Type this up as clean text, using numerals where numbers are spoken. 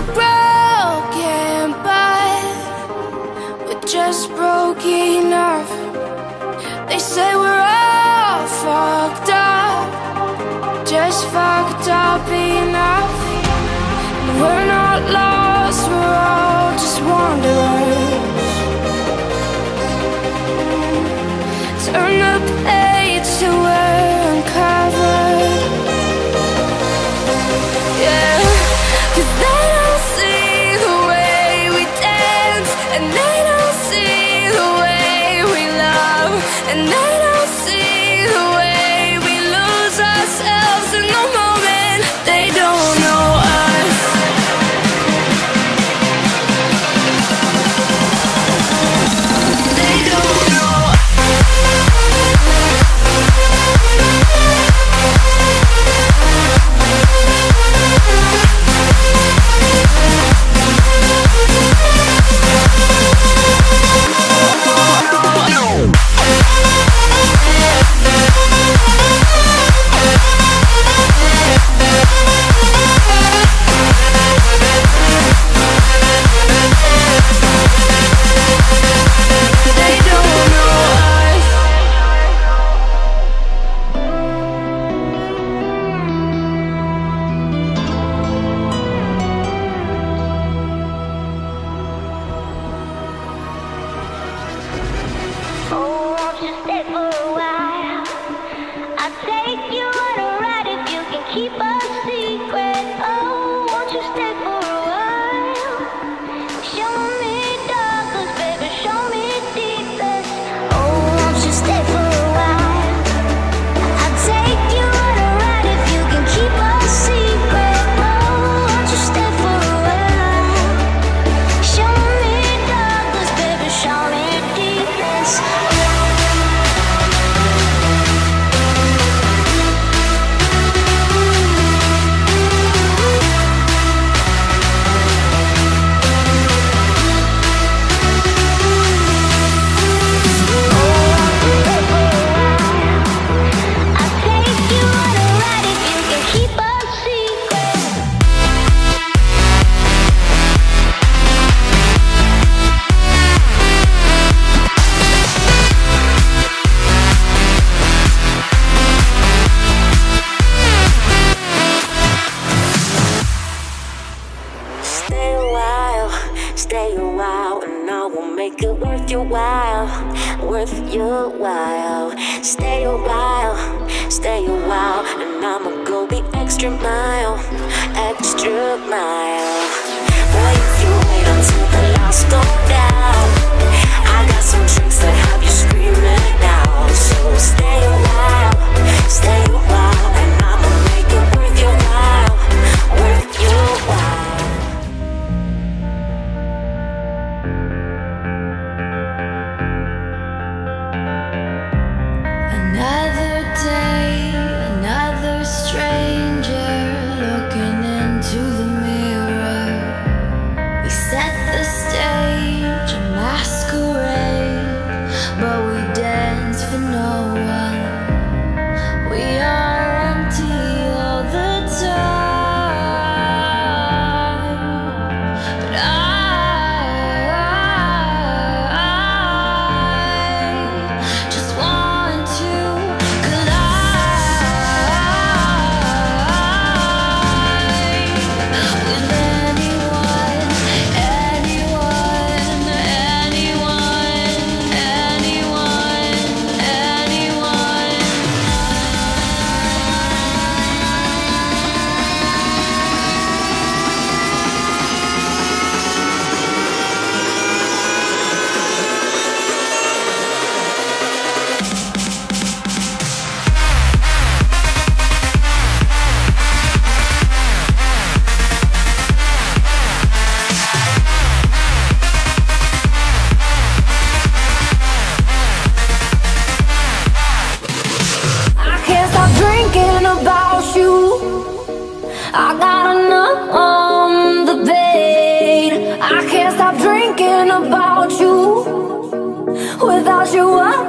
were broken, but we're just broken off. They say we're all fucked up, just fucked up enough. And we're not lost, we're all just wanderers. Turn the page to uncover. Yeah, 'cause they don't see the way we dance, and they don't see the way we love, and they don't see the way we lose ourselves in the moment. They don't know us. They don't know you are.